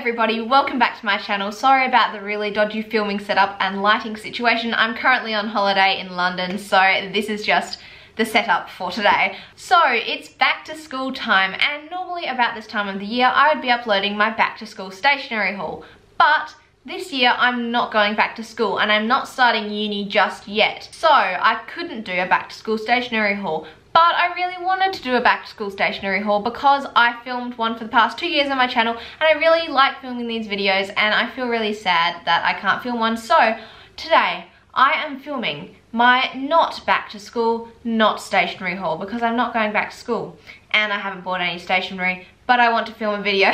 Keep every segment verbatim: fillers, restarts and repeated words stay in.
everybody, welcome back to my channel. Sorry about the really dodgy filming setup and lighting situation. I'm currently on holiday in London, so this is just the setup for today. So it's back to school time, and normally about this time of the year I would be uploading my back to school stationery haul, but this year I'm not going back to school and I'm not starting uni just yet, so I couldn't do a back to school stationery haul. But I really wanted to do a back to school stationery haul because I filmed one for the past two years on my channel and I really like filming these videos, and I feel really sad that I can't film one. So today I am filming my not back to school, not stationery haul, because I'm not going back to school and I haven't bought any stationery, but I want to film a video. uh,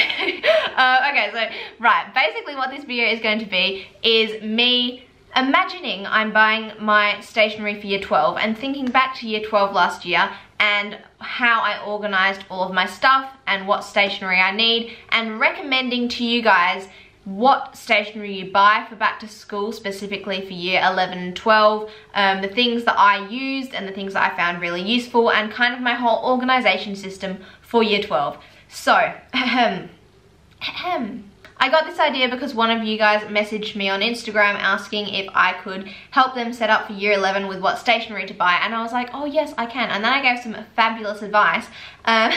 okay, so right, basically what this video is going to be is me imagining I'm buying my stationery for year twelve and thinking back to year twelve last year and how I organised all of my stuff and what stationery I need, and recommending to you guys what stationery you buy for back to school, specifically for year eleven and twelve, um, the things that I used and the things that I found really useful, and kind of my whole organisation system for year twelve. So, ahem, ahem. I got this idea because one of you guys messaged me on Instagram asking if I could help them set up for year eleven with what stationery to buy, and I was like, oh yes, I can. And then I gave some fabulous advice, um,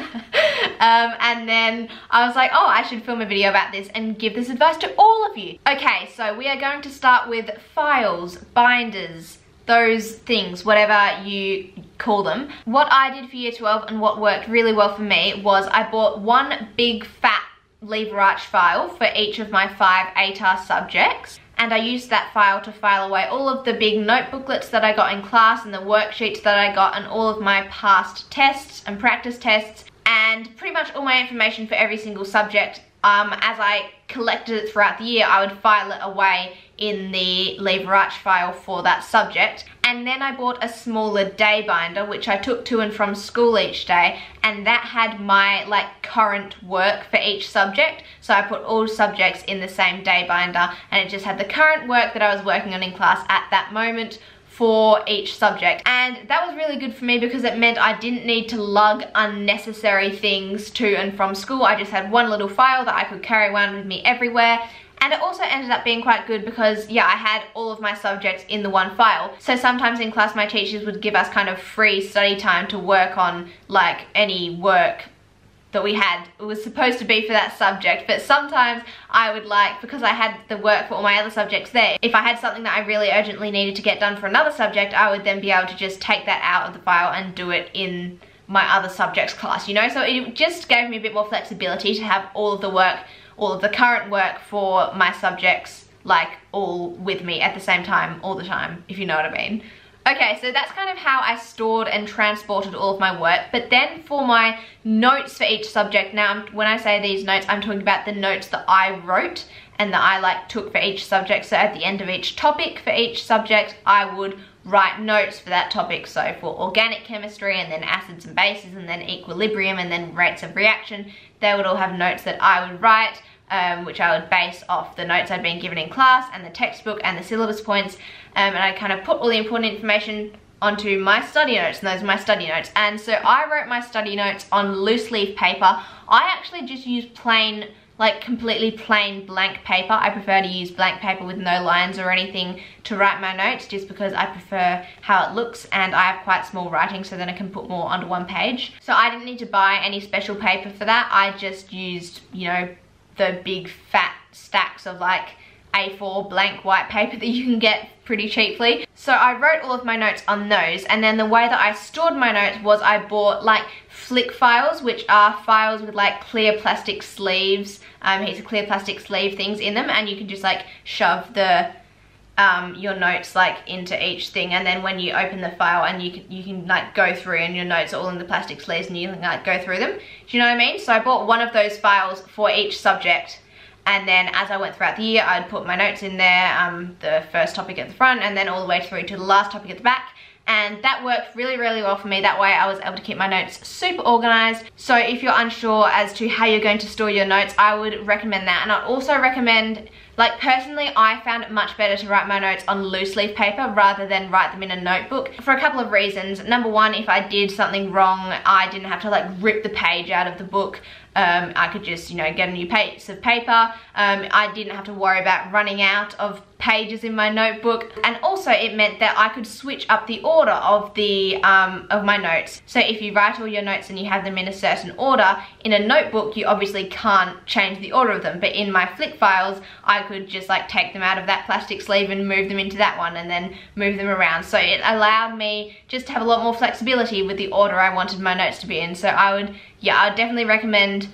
um, and then I was like, oh, I should film a video about this and give this advice to all of you. Okay, so we are going to start with files, binders, those things, whatever you call them. What I did for year twelve and what worked really well for me was I bought one big fat lever arch file for each of my five A T A R subjects, and I used that file to file away all of the big notebooklets that I got in class and the worksheets that I got and all of my past tests and practice tests and pretty much all my information for every single subject. Um, as I collected it throughout the year, I would file it away in the lever arch file for that subject. And then I bought a smaller day binder, which I took to and from school each day, and that had my like current work for each subject. So I put all subjects in the same day binder, and it just had the current work that I was working on in class at that moment for each subject. And that was really good for me because it meant I didn't need to lug unnecessary things to and from school. I just had one little file that I could carry around with me everywhere. And it also ended up being quite good because, yeah, I had all of my subjects in the one file. So sometimes in class my teachers would give us kind of free study time to work on like any work that we had. It was supposed to be for that subject, but sometimes I would like, because I had the work for all my other subjects there, if I had something that I really urgently needed to get done for another subject, I would then be able to just take that out of the file and do it in my other subjects class, you know? So it just gave me a bit more flexibility to have all of the work, all of the current work for my subjects, like all with me at the same time, all the time, if you know what I mean. Okay, so that's kind of how I stored and transported all of my work. But then for my notes for each subject, now when I say these notes, I'm talking about the notes that I wrote and that I like took for each subject. So at the end of each topic for each subject, I would write notes for that topic. So for organic chemistry, and then acids and bases, and then equilibrium, and then rates of reaction, they would all have notes that I would write, Um, which I would base off the notes I'd been given in class and the textbook and the syllabus points, um, and I kind of put all the important information onto my study notes, and those are my study notes. And so I wrote my study notes on loose leaf paper. I actually just use plain, like completely plain blank paper. I prefer to use blank paper with no lines or anything to write my notes, just because I prefer how it looks, and I have quite small writing, so then I can put more onto one page. So I didn't need to buy any special paper for that. I just used, you know, the big fat stacks of like A four blank white paper that you can get pretty cheaply. So I wrote all of my notes on those, and then the way that I stored my notes was I bought like flick files, which are files with like clear plastic sleeves, um, here's a clear plastic sleeve things in them, and you can just like shove the Um, your notes like into each thing, and then when you open the file and you can, you can like go through, and your notes are all in the plastic sleeves and you can like go through them. Do you know what I mean? So I bought one of those files for each subject, and then as I went throughout the year I'd put my notes in there, um, the first topic at the front and then all the way through to the last topic at the back. And that worked really, really well for me. That way I was able to keep my notes super organised. So if you're unsure as to how you're going to store your notes, I would recommend that. And I also recommend Like personally, I found it much better to write my notes on loose leaf paper rather than write them in a notebook for a couple of reasons. Number one, if I did something wrong, I didn't have to like rip the page out of the book. Um, I could just, you know, get a new piece of paper. Um, I didn't have to worry about running out of pages in my notebook, and also it meant that I could switch up the order of the um, of my notes. So if you write all your notes and you have them in a certain order, in a notebook you obviously can't change the order of them, but in my flick files I could just like take them out of that plastic sleeve and move them into that one and then move them around. So it allowed me just to have a lot more flexibility with the order I wanted my notes to be in. So I would, yeah, I would definitely recommend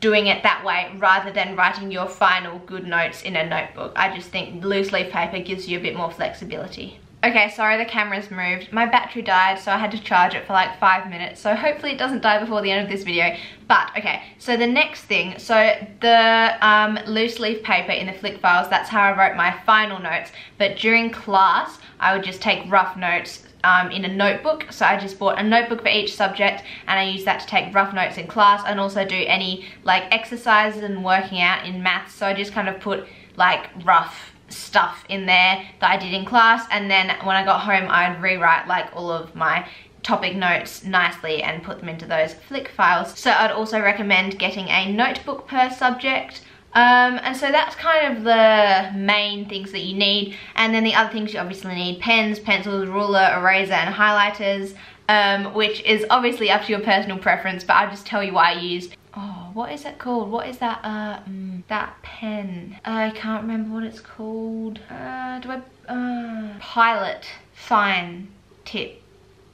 doing it that way rather than writing your final good notes in a notebook. I just think loose leaf paper gives you a bit more flexibility. Okay, sorry the camera's moved. My battery died, so I had to charge it for like five minutes. So hopefully it doesn't die before the end of this video. But okay, so the next thing, so the um, loose leaf paper in the flick files, that's how I wrote my final notes. But during class, I would just take rough notes Um, in a notebook. So I just bought a notebook for each subject and I use that to take rough notes in class and also do any like exercises and working out in maths. So I just kind of put like rough stuff in there that I did in class, and then when I got home I'd rewrite like all of my topic notes nicely and put them into those flick files. So I'd also recommend getting a notebook per subject. Um, and so that's kind of the main things that you need, and then the other things you obviously need: pens, pencils, ruler, eraser and highlighters, um, which is obviously up to your personal preference, but I'll just tell you what I used. Oh, what is it called? What is that, uh, mm, that pen? I can't remember what it's called. Uh, do I, uh, Pilot fine tip.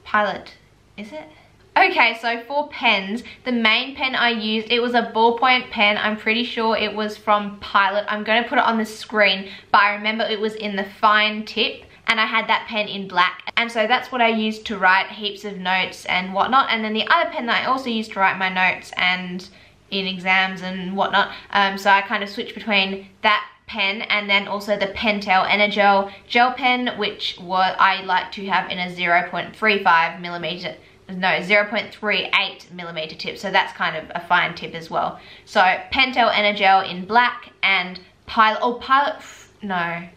Pilot, is it? Okay, so for pens, the main pen I used, it was a ballpoint pen. I'm pretty sure it was from Pilot. I'm going to put it on the screen, but I remember it was in the fine tip, and I had that pen in black. And so that's what I used to write heaps of notes and whatnot. And then the other pen that I also used to write my notes and in exams and whatnot. Um, so I kind of switched between that pen and then also the Pentel Energel gel pen, which was, I like to have in a zero point three five millimeter. No, zero point three eight millimeter tip, so that's kind of a fine tip as well. So Pentel Energel in black and Pilot, oh Pilot, no,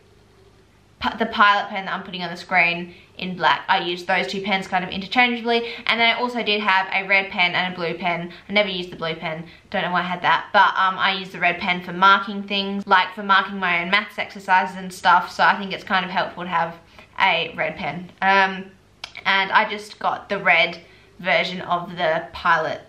the Pilot pen that I'm putting on the screen in black. I used those two pens kind of interchangeably, and then I also did have a red pen and a blue pen. I never used the blue pen, don't know why I had that, but um, I used the red pen for marking things, like for marking my own maths exercises and stuff, so I think it's kind of helpful to have a red pen. Um, And I just got the red version of the Pilot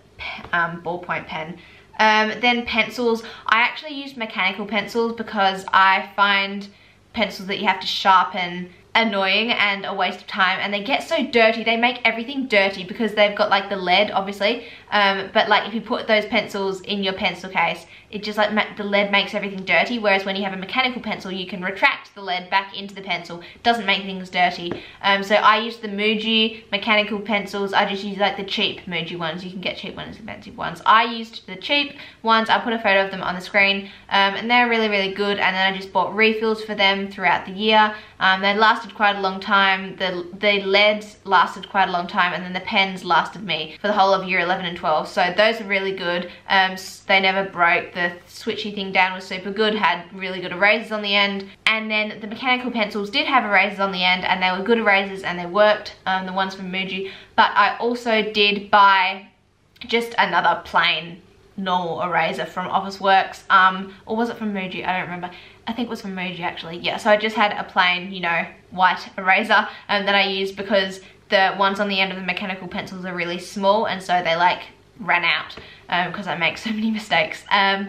um, ballpoint pen. Um, then pencils. I actually used mechanical pencils because I find pencils that you have to sharpen annoying and a waste of time, and they get so dirty. They make everything dirty because they've got like the lead, obviously, um, but like if you put those pencils in your pencil case, it just like ma the lead makes everything dirty, whereas when you have a mechanical pencil you can retract the lead back into the pencil. Doesn't make things dirty. Um, so I used the Muji mechanical pencils. I just use like the cheap Muji ones. You can get cheap ones, expensive ones. I used the cheap ones. I'll put a photo of them on the screen, um, and they're really really good, and then I just bought refills for them throughout the year. Um, they lasted quite a long time. The the leads lasted quite a long time, and then the pens lasted me for the whole of year eleven and twelve. So those are really good. Um, they never broke. The switchy thing down was super good. Had really good erasers on the end. And then the mechanical pencils did have erasers on the end, and they were good erasers and they worked. Um, the ones from Muji. But I also did buy just another plain normal eraser from Office Works. Um, or was it from Muji? I don't remember. I think it was from Muji actually, yeah. So I just had a plain, you know, white eraser um, that I used because the ones on the end of the mechanical pencils are really small, and so they like ran out because um, I make so many mistakes. Um,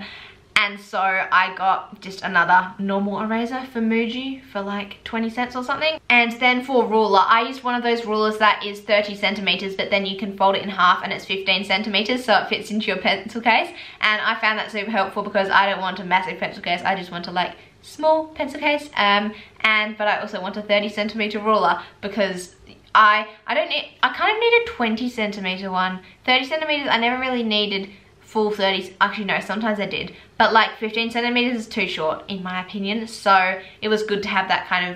and so I got just another normal eraser for Muji for like twenty cents or something. And then for ruler, I used one of those rulers that is thirty centimeters, but then you can fold it in half and it's fifteen centimeters, so it fits into your pencil case. And I found that super helpful because I don't want a massive pencil case, I just want to like small pencil case, um, and but I also want a thirty centimeter ruler because I I don't need, I kind of need a twenty centimeter one. thirty centimeters I never really needed full thirties, actually no, sometimes I did, but like fifteen centimeters is too short in my opinion, so it was good to have that kind of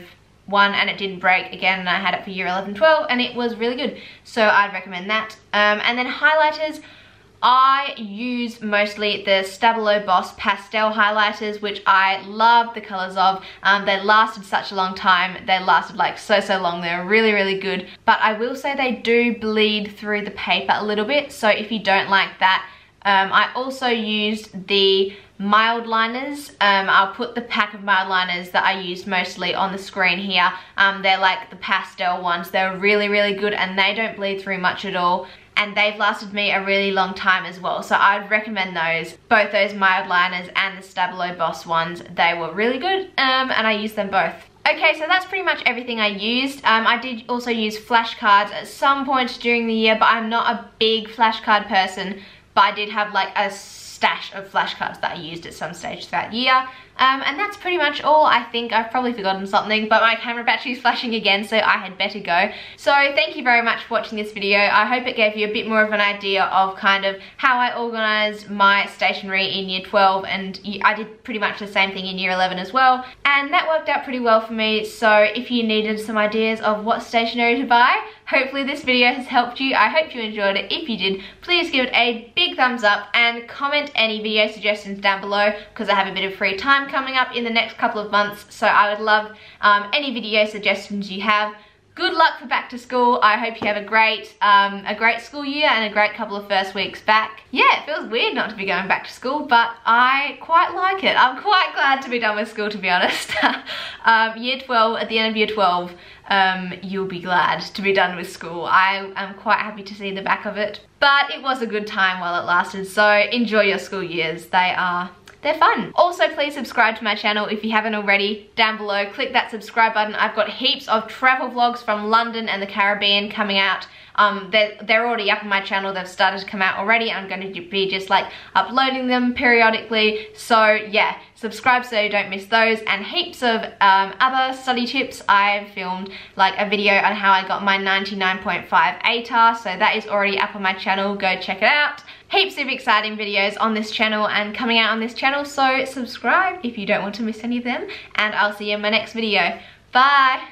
one, and it didn't break again, and I had it for year eleven, twelve, and it was really good, so I'd recommend that. Um, and then highlighters, I use mostly the Stabilo Boss pastel highlighters, which I love the colors of. Um, they lasted such a long time. They lasted like so, so long. They're really, really good. But I will say they do bleed through the paper a little bit. So if you don't like that, um, I also used the mild liners. um, I'll put the pack of mild liners that I used mostly on the screen here. Um, they're like the pastel ones. They're really, really good and they don't bleed through much at all. And they've lasted me a really long time as well. So I'd recommend those, both those mild liners and the Stabilo Boss ones. They were really good um, and I used them both. Okay, so that's pretty much everything I used. Um, I did also use flashcards at some point during the year, but I'm not a big flashcard person, but I did have like a stash of flashcards that I used at some stage throughout the year. Um, and that's pretty much all. I think I've probably forgotten something, but my camera battery is flashing again, so I had better go. So thank you very much for watching this video. I hope it gave you a bit more of an idea of kind of how I organised my stationery in year twelve, and I did pretty much the same thing in year eleven as well. And that worked out pretty well for me, so if you needed some ideas of what stationery to buy, hopefully this video has helped you. I hope you enjoyed it. If you did, please give it a big thumbs up and comment any video suggestions down below, because I have a bit of free time coming up in the next couple of months. So I would love um, any video suggestions you have. Good luck for back to school. I hope you have a great um, a great school year and a great couple of first weeks back. Yeah, it feels weird not to be going back to school, but I quite like it. I'm quite glad to be done with school, to be honest. um, year twelve, at the end of year twelve, um, you'll be glad to be done with school. I am quite happy to see the back of it. But it was a good time while it lasted, so enjoy your school years. They are... They're fun. Also, please subscribe to my channel if you haven't already. Down below, click that subscribe button. I've got heaps of travel vlogs from London and the Caribbean coming out. Um, they're, they're already up on my channel. They've started to come out already. I'm going to be just like uploading them periodically. So yeah, subscribe so you don't miss those. And heaps of um, other study tips. I've filmed like a video on how I got my ninety-nine point five A T A R. So that is already up on my channel. Go check it out. Heaps of exciting videos on this channel and coming out on this channel, so subscribe if you don't want to miss any of them, and I'll see you in my next video. Bye!